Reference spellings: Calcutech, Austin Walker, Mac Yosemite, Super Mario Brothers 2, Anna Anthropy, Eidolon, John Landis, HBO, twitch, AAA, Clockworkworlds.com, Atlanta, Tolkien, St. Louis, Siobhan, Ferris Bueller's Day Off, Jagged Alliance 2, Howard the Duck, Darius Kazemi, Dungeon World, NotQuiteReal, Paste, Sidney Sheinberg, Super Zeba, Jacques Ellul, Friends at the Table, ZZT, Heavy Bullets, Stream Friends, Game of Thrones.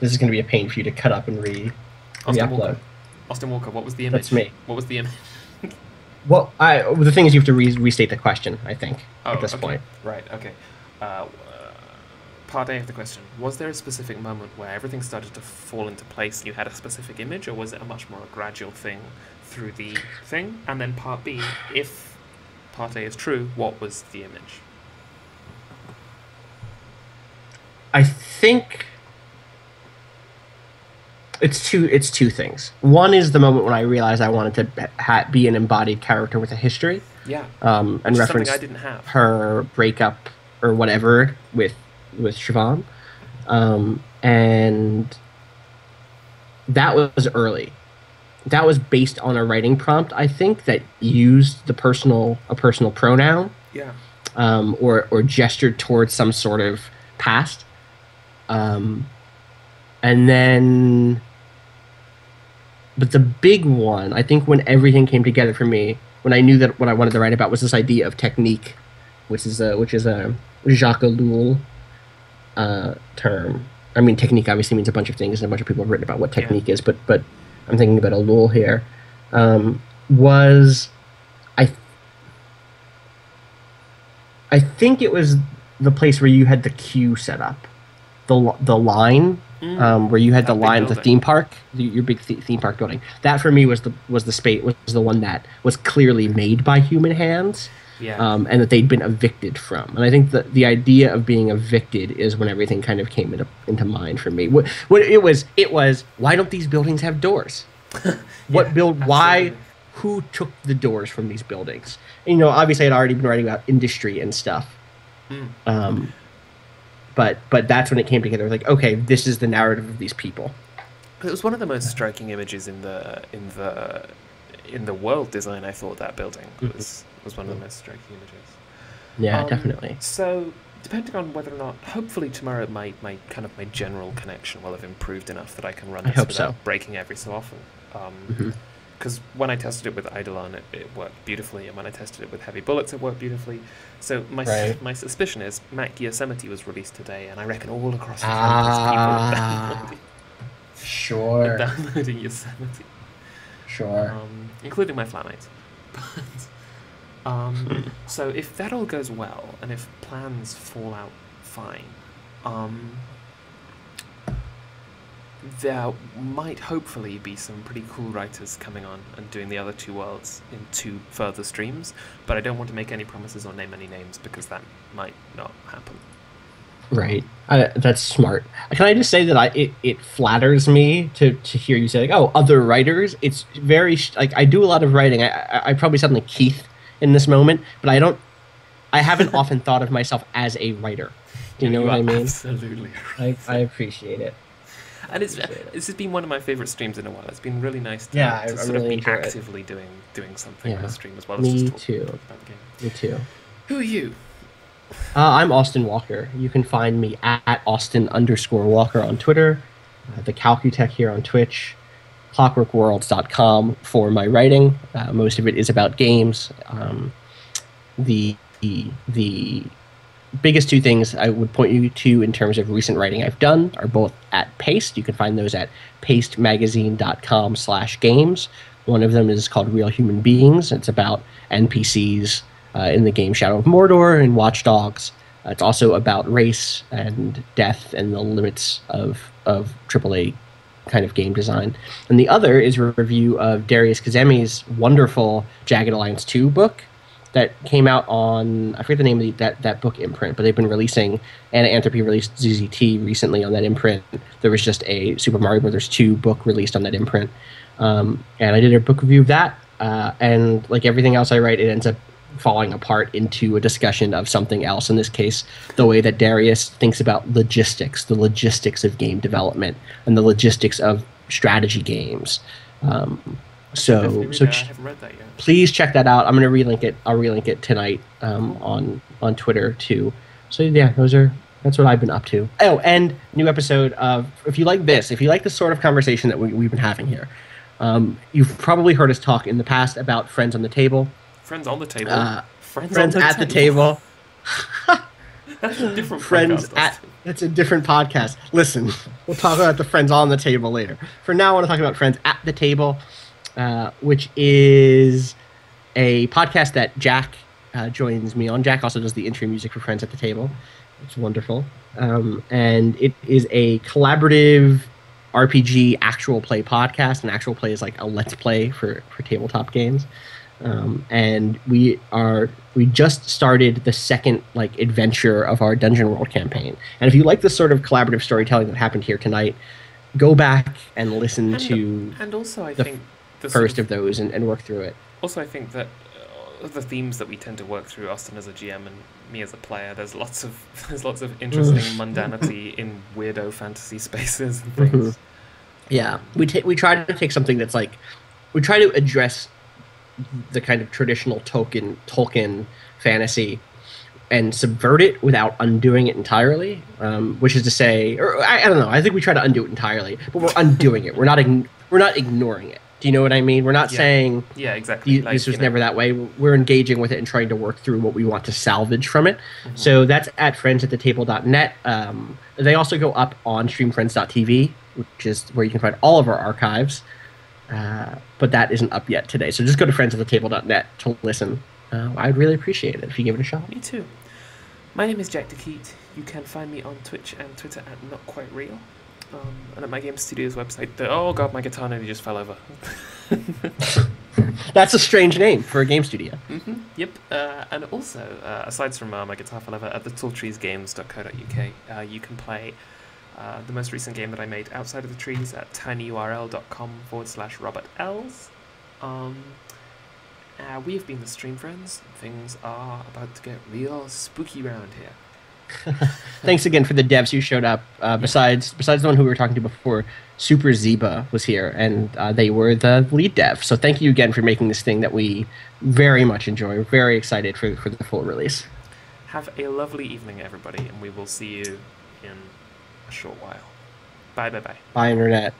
this is going to be a pain for you to cut up and re-upload. Austin Walker, what was the image? That's me. What was the image? Well, the thing is you have to restate the question, I think, at this point. Right, okay. Part A of the question. Was there a specific moment where everything started to fall into place and you had a specific image, or was it a much more gradual thing through the thing? And then part B, if part A is true, what was the image? I think it's two things. One is the moment when I realized I wanted to be an embodied character with a history. Yeah. And reference her breakup or whatever with Siobhan. And that was early. That was based on a writing prompt, I think, that used a personal pronoun. Yeah. Or gestured towards some sort of past. And then, but the big one, I think, when everything came together for me, when I knew that what I wanted to write about was this idea of technique, which is a Jacques Ellul term. I mean, technique obviously means a bunch of things, and a bunch of people have written about what technique is, but I'm thinking about Ellul here. I think it was the place where you had the queue set up, the line. Where you had the line of the theme park, your big theme park building. That for me was the one that was clearly made by human hands, and that they'd been evicted from. And I think that the idea of being evicted is when everything kind of came into mind for me. What it was why don't these buildings have doors? Why? Who took the doors from these buildings? And, you know, obviously I'd already been writing about industry and stuff. But that's when it came together. It was like, okay, this is the narrative of these people. It was one of the most striking images in the world design. I thought that building was one of the most striking images. Yeah, definitely. So depending on whether or not, hopefully tomorrow my general connection will have improved enough that I can run this breaking every so often. Because when I tested it with Eidolon, it worked beautifully, and when I tested it with Heavy Bullets, it worked beautifully. So my suspicion is Mac Yosemite was released today, and I reckon all across the world people are downloading Yosemite. Sure. Including my flatmates. But, so if that all goes well, and if plans fall out fine, there might hopefully be some pretty cool writers coming on and doing the other two worlds in two further streams, but I don't want to make any promises or name any names because that might not happen. Right. That's smart. Can I just say that it flatters me to hear you say, like, oh, other writers? It's very... like, I do a lot of writing. I probably sound like Keith in this moment, but I haven't often thought of myself as a writer. Do you know what I mean? Absolutely. I appreciate it. And this has been one of my favorite streams in a while. It's been really nice to sort of be actively doing something on the stream as well. Me too. Me too. Who are you? I'm Austin Walker. You can find me at Austin_Walker on Twitter, the Calcutech here on Twitch, Clockworkworlds.com for my writing. Most of it is about games. The biggest two things I would point you to in terms of recent writing I've done are both at Paste. You can find those at pastemagazine.com/games. One of them is called Real Human Beings. It's about NPCs in the game Shadow of Mordor and Watchdogs. It's also about race and death and the limits of AAA kind of game design. And the other is a review of Darius Kazemi's wonderful Jagged Alliance 2 book that came out on, I forget the name of that book imprint, but they've been releasing, Anna Anthropy released ZZT recently on that imprint. There was just a Super Mario Brothers 2 book released on that imprint. And I did a book review of that, and like everything else I write, it ends up falling apart into a discussion of something else. In this case, the way that Darius thinks about logistics, the logistics of game development, and the logistics of strategy games. So I haven't read that yet. Please check that out. I'm going to relink it. I'll relink it tonight on Twitter too. So yeah, that's what I've been up to. Oh, and new episode of, if you like the sort of conversation that we've been having here, you've probably heard us talk in the past about Friends on the Table. Friends on the Table. Friends at the Table. That's a different Friends podcast. That's a different podcast. Listen, we'll talk about the Friends on the Table later. For now, I want to talk about Friends at the Table, which is a podcast that Jack joins me on. Jack also does the intro music for Friends at the Table. It's wonderful. And it is a collaborative RPG actual play podcast. And actual play is like a let's play for tabletop games. And we just started the second adventure of our Dungeon World campaign. And if you like the sort of collaborative storytelling that happened here tonight, go back and listen to the first of those and work through it. Also, I think that the themes that we tend to work through, Austin as a GM and me as a player, there's lots of interesting mundanity in weirdo fantasy spaces and things. Yeah, we try to take something that's we try to address the kind of traditional Tolkien fantasy and subvert it without undoing it entirely, which is to say, or I don't know, I think we try to undo it entirely, but we're undoing it. We're not ignoring it. Do you know what I mean? We're not saying, yeah, exactly, this was never that way. We're engaging with it and trying to work through what we want to salvage from it. So that's at friendsathetable.net. They also go up on streamfriends.tv, which is where you can find all of our archives. But that isn't up yet today. So just go to friendsathetable.net to listen. I'd really appreciate it if you give it a shot. Me too. My name is Jack DeKeat. You can find me on Twitch and Twitter at NotQuiteReal. And at my game studio's website, oh god, my guitar nearly just fell over. That's a strange name for a game studio. Yep. And also, aside from my guitar fell over, at the talltreesgames.co.uk, you can play the most recent game that I made, Outside of the Trees, at tinyurl.com/RobertLs. We have been the Stream Friends. Things are about to get real spooky round here. Thanks again for the devs who showed up. Besides the one who we were talking to before, Super Zeba was here, and they were the lead dev. So thank you again for making this thing that we very much enjoy. We're very excited for the full release. Have a lovely evening, everybody, and we will see you in a short while. Bye, bye, bye. Bye, Internet.